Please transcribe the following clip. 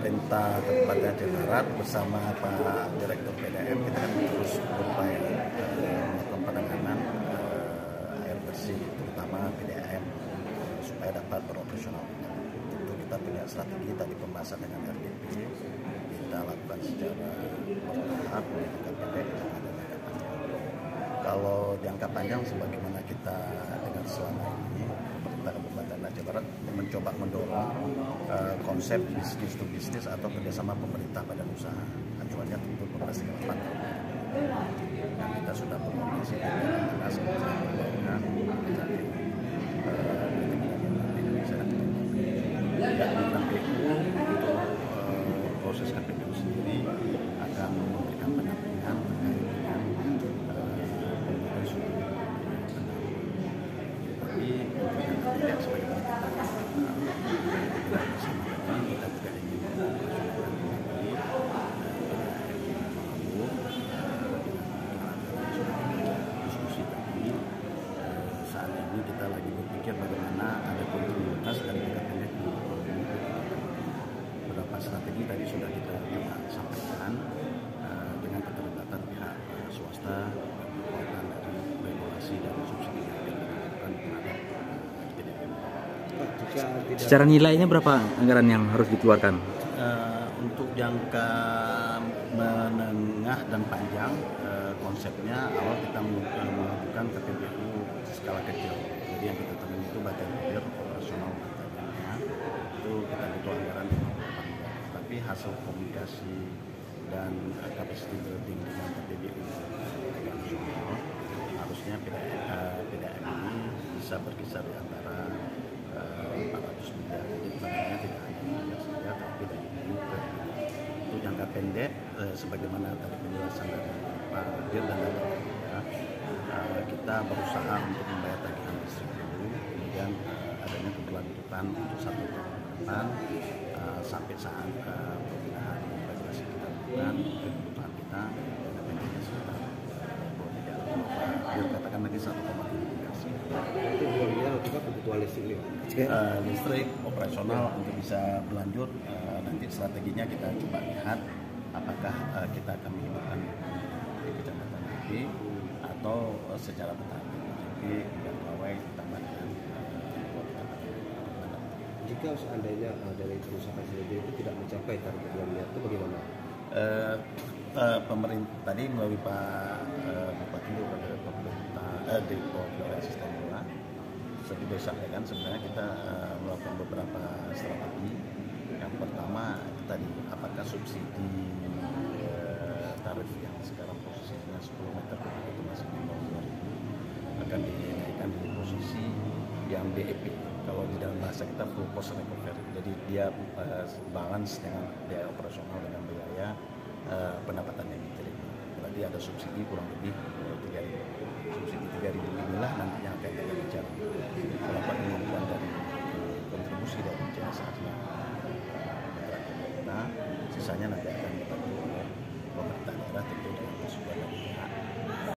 pemerintah Kabupaten Barat bersama Pak Direktur PDAM kita akan terus berupaya melakukan penanganan air bersih, terutama PDAM, supaya dapat beroperasional. Tentu kita punya strategi tadi pembahasan dengan RDP, kita lakukan secara bertahap di tingkat PDAM. Kalau jangka panjang, sebagaimana kita dengar selama ini, pemerintah Kabupaten Aceh Barat mencoba mendorong konsep bisnis to bisnis atau kerjasama pemerintah badan usaha. Acuannya tentu pemerasan lapangan. Nah, kita sudah berkoordinasi dengan dinas pembangunan, dan BPU untuk proses KPPU sendiri akan memberikan pendampingan bagaimana ada kontinuitas dan pendekatan beberapa strategi tadi sudah kita sampaikan dengan keterlibatan pihak swasta dan kekuatan dari regulasi dan subsidi yang dilakukan terhadap PDAM. Secara nilainya berapa anggaran yang harus dikeluarkan? Untuk jangka menengah dan panjang konsepnya awal kita melakukan KPPU skala kecil. Jadi yang kita temukan itu bagian air operasional katanya, itu kita butuh anggaran 54. Tapi hasil komunikasi dan capacity building dengan PDAM nasional harusnya PDAM ini bisa berkisar di antara 400 miliar. Jadi makanya tidak hanya miliar saja, tapi dari itu jangka pendek sebagaimana tadi penjelasan dari Pak Dirjen dan kita berusaha untuk membayar tagihan listrik dulu, kemudian adanya keberlanjutan untuk 1 tahun ke depan sampai saat pembinaan regulasi kita lakukan, kebutuhan kita dan pendidikan kita. Dia katakan lagi 1,3 miliar. Itu 2 miliar juga kebutuhan listrik. Listrik operasional untuk bisa berlanjut, nanti strateginya kita coba lihat apakah kita akan menghidupkan di kecamatan lagi atau secara bertahap. Jadi tidak pawai tambah jika seandainya dari perusahaan sendiri itu tidak mencapai target yang itu bagaimana? Pemerintah tadi melalui Pak Bupati kepada pemerintah Direktur Asisten Bola seperti disampaikan, sebenarnya kita melakukan beberapa strategi. Yang pertama tadi apakah subsidi tarif yang sekarang posisinya 10 meter itu masih di bawah akan dinaikkan di posisi yang BEP, kalau di dalam bahasa kita full cost recovery. Jadi dia balance dengan biaya operasional dengan biaya pendapatan yang diterima. Berarti ada subsidi kurang lebih 3.000. Subsidi 3.000 inilah nanti yang akan kita bicara terdapat kemampuan dari kontribusi dari jasa kita, sisanya nanti